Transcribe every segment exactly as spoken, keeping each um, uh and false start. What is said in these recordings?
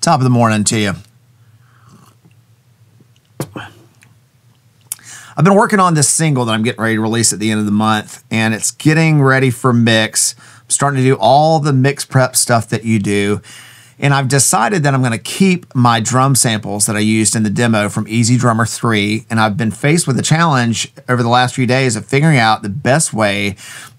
Top of the morning to you. I've been working on this single that I'm getting ready to release at the end of the month, and it's getting ready for mix. I'm starting to do all the mix prep stuff that you do, and I've decided that I'm going to keep my drum samples that I used in the demo from EZdrummer three, and I've been faced with a challenge over the last few days of figuring out the best way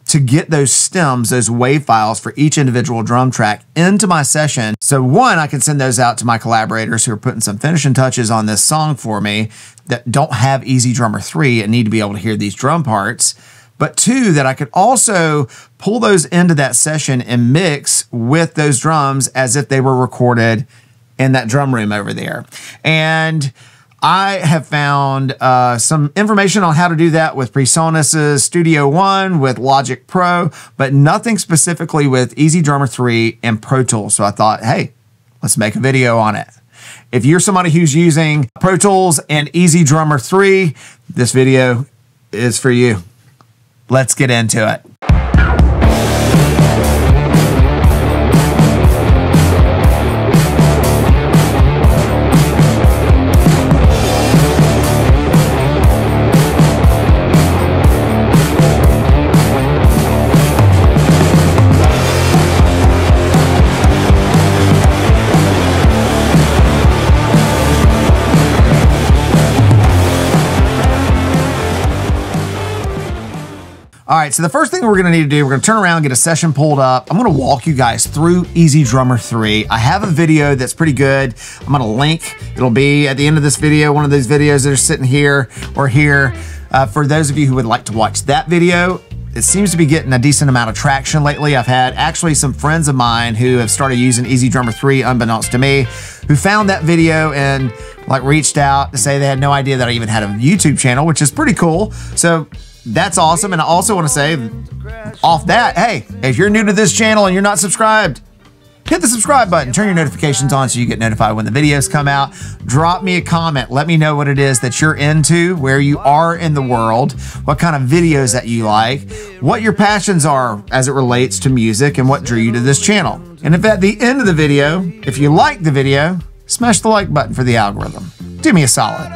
to get those stems, those wave files for each individual drum track into my session. So one, I can send those out to my collaborators who are putting some finishing touches on this song for me that don't have EZdrummer three and need to be able to hear these drum parts. But two, that I could also pull those into that session and mix with those drums as if they were recorded in that drum room over there. And I have found uh, some information on how to do that with PreSonus' Studio One, with Logic Pro, but nothing specifically with EZdrummer three and Pro Tools. So I thought, hey, let's make a video on it. If you're somebody who's using Pro Tools and EZdrummer three, this video is for you. Let's get into it. All right, so the first thing we're gonna need to do, we're gonna turn around, get a session pulled up. I'm gonna walk you guys through EZdrummer three. I have a video that's pretty good. I'm gonna link, it'll be at the end of this video, one of those videos that are sitting here or here. Uh, for those of you who would like to watch that video, it seems to be getting a decent amount of traction lately. I've had actually some friends of mine who have started using EZdrummer three, unbeknownst to me, who found that video and like reached out to say they had no idea that I even had a YouTube channel, which is pretty cool. So that's awesome. And I also want to say off that, hey, if you're new to this channel and you're not subscribed, hit the subscribe button, turn your notifications on so you get notified when the videos come out. Drop me a comment. Let me know what it is that you're into, where you are in the world, what kind of videos that you like, what your passions are as it relates to music, and what drew you to this channel. And if at the end of the video, if you like the video, smash the like button for the algorithm. Do me a solid.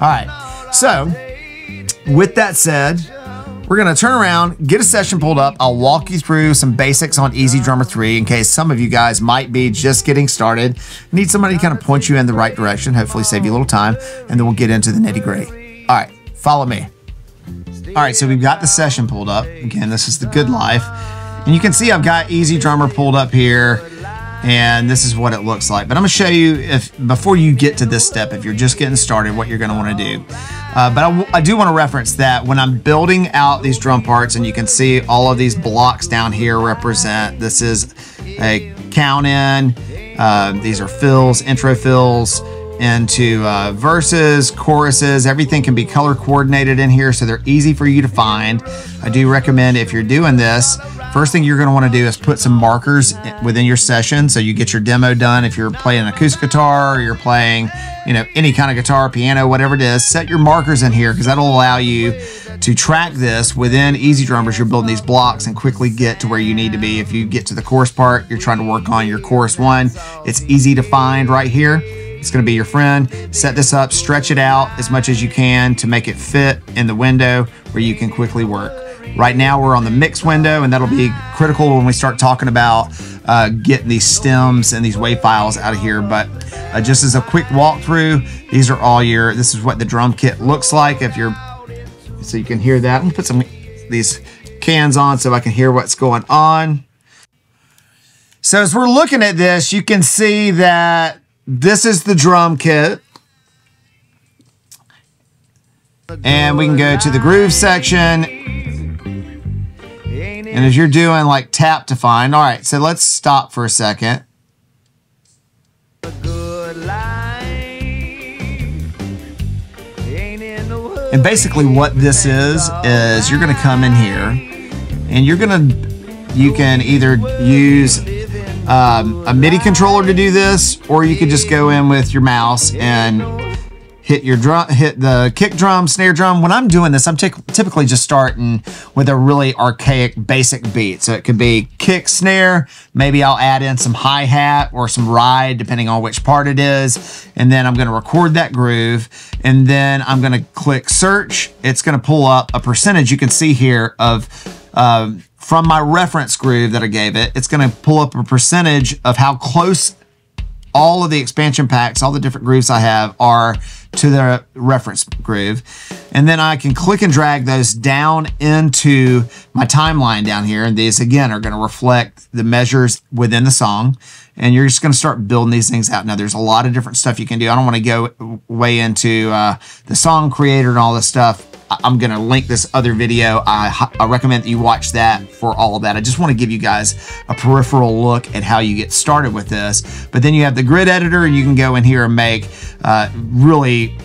All right. So with that said, we're gonna turn around, get a session pulled up. I'll walk you through some basics on EZdrummer three in case some of you guys might be just getting started. Need somebody to kind of point you in the right direction, hopefully save you a little time, and then we'll get into the nitty gritty. All right, follow me. All right, so we've got the session pulled up. Again, this is the good life. And you can see I've got EZdrummer pulled up here, and this is what it looks like. But I'm gonna show you, if before you get to this step, if you're just getting started, what you're gonna wanna do. Uh, but I, I do want to reference that when I'm building out these drum parts, and you can see all of these blocks down here represent, this is a count in, uh, these are fills, intro fills, into uh, verses, choruses, everything can be color coordinated in here, so they're easy for you to find. I do recommend if you're doing this, first thing you're going to want to do is put some markers within your session so you get your demo done. If you're playing acoustic guitar or you're playing, you know, any kind of guitar, piano, whatever it is, set your markers in here because that'll allow you to track this within EZdrummer. You're building these blocks and quickly get to where you need to be. If you get to the chorus part, you're trying to work on your chorus one, it's easy to find right here. It's going to be your friend. Set this up, stretch it out as much as you can to make it fit in the window where you can quickly work. Right now we're on the mix window, and that'll be critical when we start talking about uh, getting these stems and these wave files out of here. But uh, just as a quick walkthrough, these are all your, this is what the drum kit looks like. If you're, so you can hear that. I'm going to put some these cans on so I can hear what's going on. So as we're looking at this, you can see that this is the drum kit, and we can go to the groove section, and as you're doing like tap to find. All right, so let's stop for a second. And basically what this is, is you're going to come in here, and you're going to, you can either use Um, a MIDI controller to do this, or you could just go in with your mouse and hit your drum, hit the kick drum, snare drum. When I'm doing this, I'm typically just starting with a really archaic basic beat. So it could be kick, snare, maybe I'll add in some hi-hat or some ride, depending on which part it is. And then I'm gonna record that groove. And then I'm gonna click search. It's gonna pull up a percentage you can see here of, uh, from my reference groove that I gave it. It's gonna pull up a percentage of how close all of the expansion packs, all the different grooves I have are to the reference groove. And then I can click and drag those down into my timeline down here. And these again are gonna reflect the measures within the song. And you're just gonna start building these things out. Now there's a lot of different stuff you can do. I don't wanna go way into uh, the song creator and all this stuff. I'm gonna link this other video. I, I recommend that you watch that for all of that. I just wanna give you guys a peripheral look at how you get started with this. But then you have the grid editor and you can go in here and make uh, really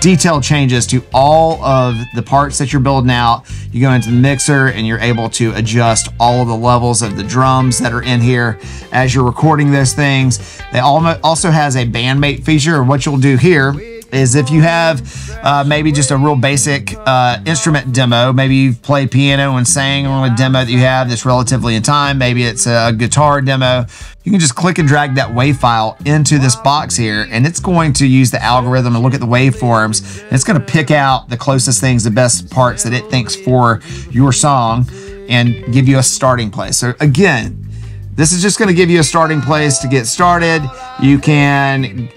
detailed changes to all of the parts that you're building out. You go into the mixer and you're able to adjust all of the levels of the drums that are in here as you're recording those things. It also has a bandmate feature. What you'll do here is if you have uh, maybe just a real basic uh, instrument demo, maybe you've played piano and sang on a demo that you have that's relatively in time, maybe it's a guitar demo, you can just click and drag that wave file into this box here, and it's going to use the algorithm and look at the waveforms, and it's gonna pick out the closest things, the best parts that it thinks for your song, and give you a starting place. So again, this is just gonna give you a starting place to get started. You can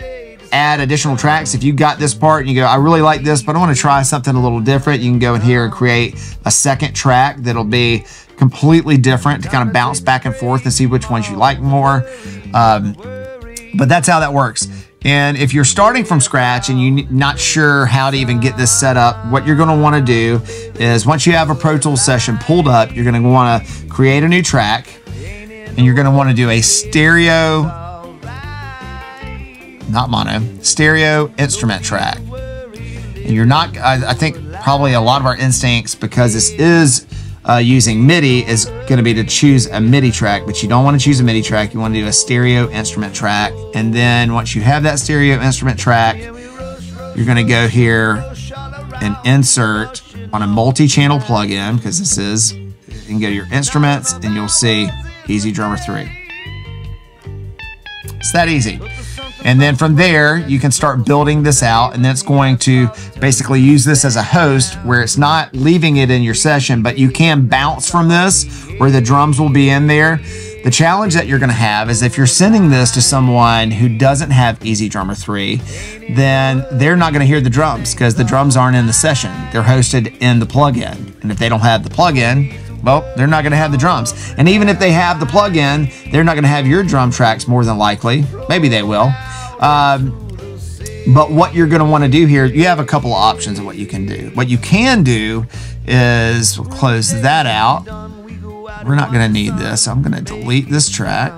add additional tracks. If you got this part and you go, I really like this, but I want to try something a little different, you can go in here and create a second track that'll be completely different to kind of bounce back and forth and see which ones you like more. Um, but that's how that works. And if you're starting from scratch and you're not sure how to even get this set up, what you're going to want to do is once you have a Pro Tools session pulled up, you're going to want to create a new track, and you're going to want to do a stereo not mono, stereo instrument track. And you're not, I, I think probably a lot of our instincts, because this is uh, using MIDI, is gonna be to choose a MIDI track, but you don't wanna choose a MIDI track, you wanna do a stereo instrument track. And then once you have that stereo instrument track, you're gonna go here and insert on a multi-channel plugin, because this is, you can go to your instruments and you'll see EZdrummer three. It's that easy. And then from there, you can start building this out, and then it's going to basically use this as a host where it's not leaving it in your session, but you can bounce from this where the drums will be in there. The challenge that you're gonna have is if you're sending this to someone who doesn't have EZdrummer three, then they're not gonna hear the drums because the drums aren't in the session. They're hosted in the plugin. And if they don't have the plugin, well, they're not gonna have the drums. And even if they have the plugin, they're not gonna have your drum tracks more than likely. Maybe they will. Um, but what you're gonna wanna do here, you have a couple of options of what you can do. What you can do is we'll close that out. We're not gonna need this. I'm gonna delete this track.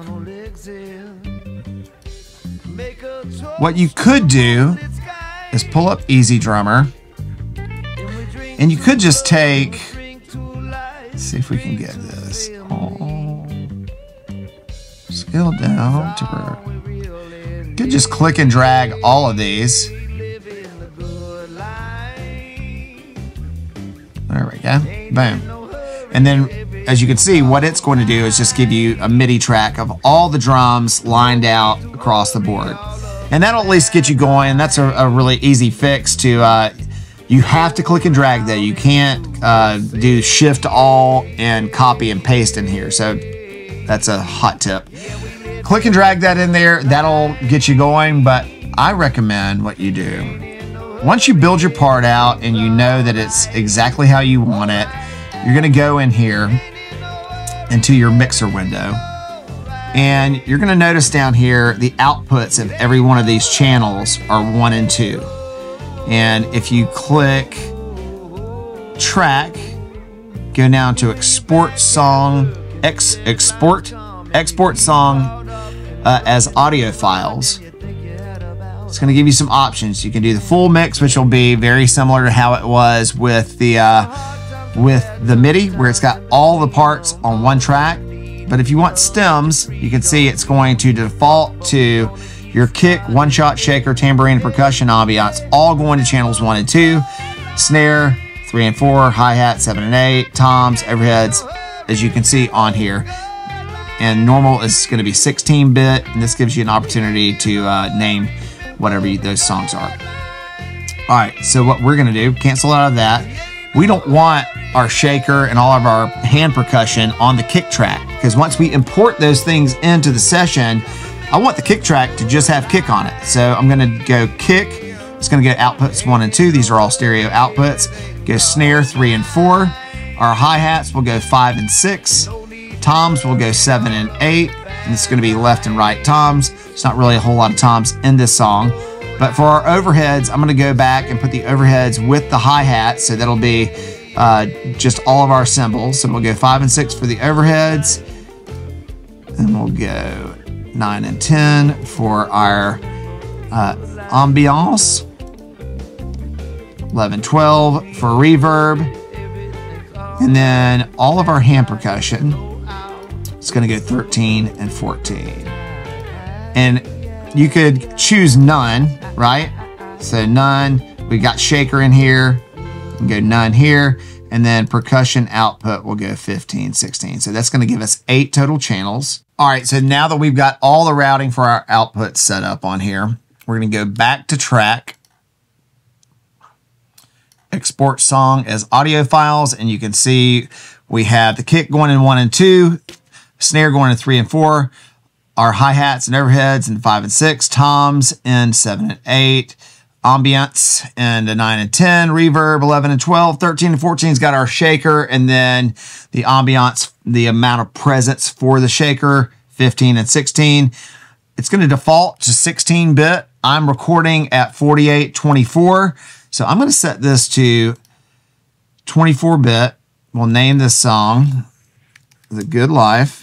What you could do is pull up EZdrummer, and you could just take, let's see if we can get this. Oh. Scale down to where you could just click and drag all of these. There we go, boom. And then as you can see, what it's going to do is just give you a MIDI track of all the drums lined out across the board. And that'll at least get you going. That's a, a really easy fix to, uh, you have to click and drag though. You can't uh, do shift all and copy and paste in here. So that's a hot tip. Click and drag that in there, that'll get you going, but I recommend what you do. Once you build your part out and you know that it's exactly how you want it, you're gonna go in here into your mixer window, and you're gonna notice down here the outputs of every one of these channels are one and two. And if you click track, go down to export song, ex export, export song, Uh, as audio files. It's gonna give you some options. You can do the full mix, which will be very similar to how it was with the uh, with the MIDI, where it's got all the parts on one track. But if you want stems, you can see it's going to default to your kick, one-shot shaker, tambourine, and percussion ambiance, all going to channels one and two, snare, three and four, hi-hat, seven and eight, toms, overheads, as you can see on here. And normal is going to be sixteen bit, and this gives you an opportunity to uh, name whatever you, those songs are. All right, so what we're going to do, cancel out of that. We don't want our shaker and all of our hand percussion on the kick track, because once we import those things into the session, I want the kick track to just have kick on it. So I'm going to go kick. It's going to go outputs one and two. These are all stereo outputs. Go snare three and four. Our hi-hats will go five and six. Toms will go seven and eight. And it's going to be left and right toms. It's not really a whole lot of toms in this song. But for our overheads, I'm going to go back and put the overheads with the hi-hats. So that'll be uh, just all of our cymbals. So we'll go five and six for the overheads. And we'll go nine and ten for our uh, ambiance. eleven, twelve for reverb. And then all of our hand percussion. It's going to go thirteen and fourteen. And you could choose none, right? So none, we got shaker in here, and go none here, and then percussion output will go fifteen, sixteen. So that's gonna give us eight total channels. All right, so now that we've got all the routing for our output set up on here, we're gonna go back to track, export song as audio files, and you can see we have the kick going in one and two, snare going in three and four, our hi-hats and overheads in five and six, toms in seven and eight, ambience in the nine and ten, reverb eleven and twelve, thirteen and fourteen's got our shaker, and then the ambience, the amount of presence for the shaker, fifteen and sixteen. It's gonna default to sixteen bit. I'm recording at forty-eight twenty-four. So I'm gonna set this to twenty-four bit. We'll name this song, The Good Life.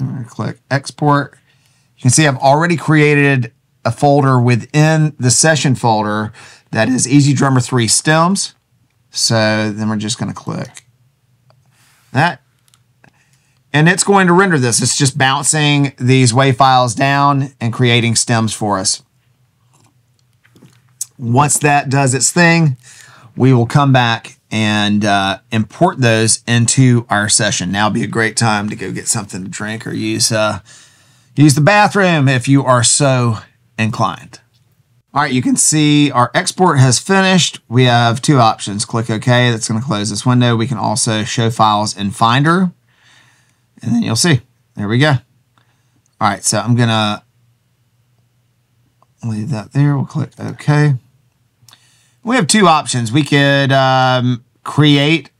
I'm going to click export. You can see I've already created a folder within the session folder that is EZdrummer three stems. So then we're just going to click that. And it's going to render this. It's just bouncing these WAV files down and creating stems for us. Once that does its thing, we will come back and uh, import those into our session. Now would be a great time to go get something to drink or use, uh, use the bathroom if you are so inclined. All right, you can see our export has finished. We have two options. Click OK. That's going to close this window. We can also show files in Finder. And then you'll see. There we go. All right, so I'm going to leave that there. We'll click OK. We have two options. We could um, create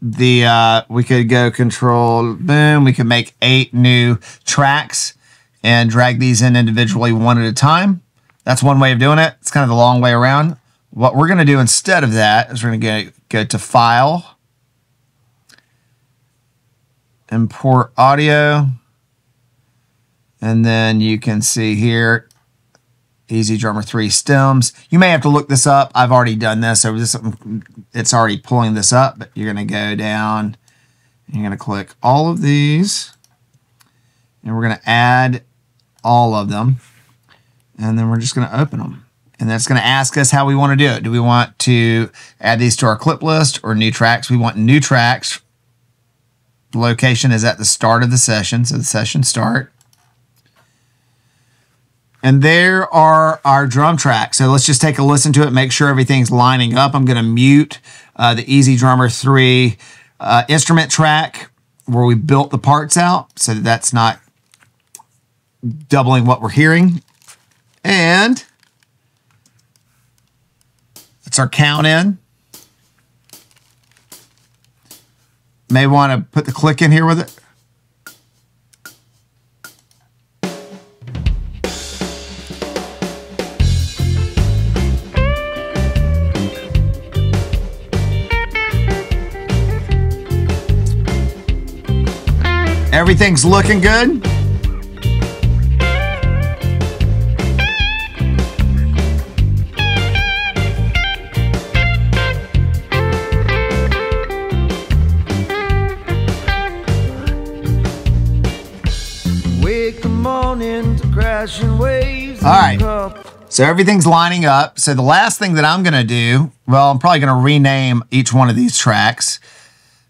the, uh, we could go control, boom. We could make eight new tracks and drag these in individually one at a time. That's one way of doing it. It's kind of the long way around. What we're going to do instead of that is we're going to go to File, Import Audio, and then you can see here, EZdrummer three stems. You may have to look this up. I've already done this, so this, it's already pulling this up, but you're gonna go down, and you're gonna click all of these, and we're gonna add all of them, and then we're just gonna open them. And that's gonna ask us how we wanna do it. Do we want to add these to our clip list or new tracks? We want new tracks. The location is at the start of the session, so the session start. And there are our drum tracks. So let's just take a listen to it, make sure everything's lining up. I'm going to mute uh, the EZdrummer three uh, instrument track where we built the parts out so that that's not doubling what we're hearing. And it's our count in. May want to put the click in here with it. Everything's looking good. All right, so everything's lining up. So the last thing that I'm gonna do, well, I'm probably gonna rename each one of these tracks.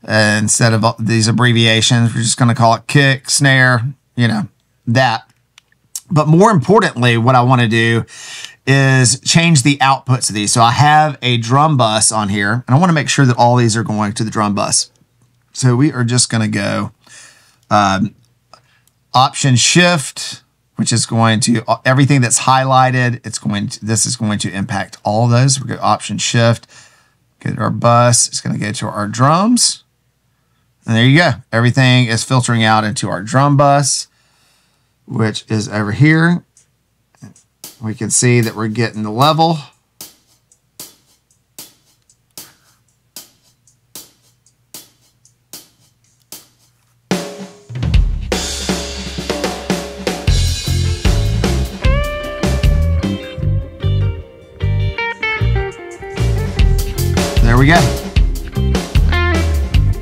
Uh, instead of these abbreviations, we're just gonna call it kick, snare, you know, that. But more importantly, what I wanna do is change the outputs of these. So I have a drum bus on here, and I wanna make sure that all these are going to the drum bus. So we are just gonna go um, Option Shift, which is going to, everything that's highlighted, it's going to, this is going to impact all those. We go Option Shift, get our bus, it's gonna go to our drums. And there you go. Everything is filtering out into our drum bus, which is over here. We can see that we're getting the level. There we go.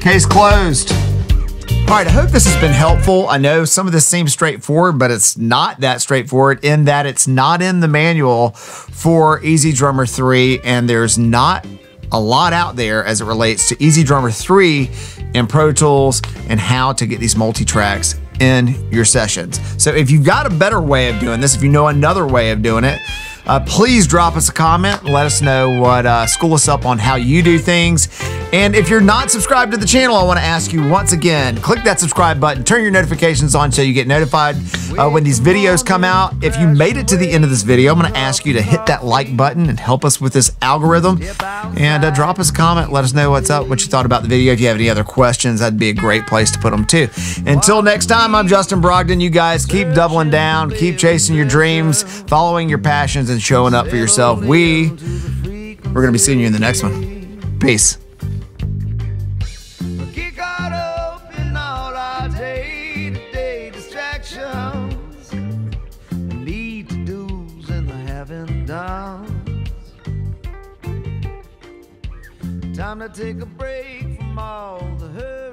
Case closed. All right, I hope this has been helpful. I know some of this seems straightforward, but it's not that straightforward in that it's not in the manual for EZdrummer three, and there's not a lot out there as it relates to EZdrummer three and Pro Tools and how to get these multi-tracks in your sessions. So if you've got a better way of doing this, if you know another way of doing it, Uh, please drop us a comment. Let us know what, uh, school us up on how you do things. And if you're not subscribed to the channel, I want to ask you once again, click that subscribe button, turn your notifications on so you get notified uh, when these videos come out. If you made it to the end of this video, I'm going to ask you to hit that like button and help us with this algorithm. And uh, drop us a comment. Let us know what's up, what you thought about the video. If you have any other questions, that'd be a great place to put them too. Until next time, I'm Justin Brogdon. You guys keep doubling down, keep chasing your dreams, following your passions, and showing up for yourself. We, we're going to be seeing you in the next one. Peace. Time to take a break from all the hurt.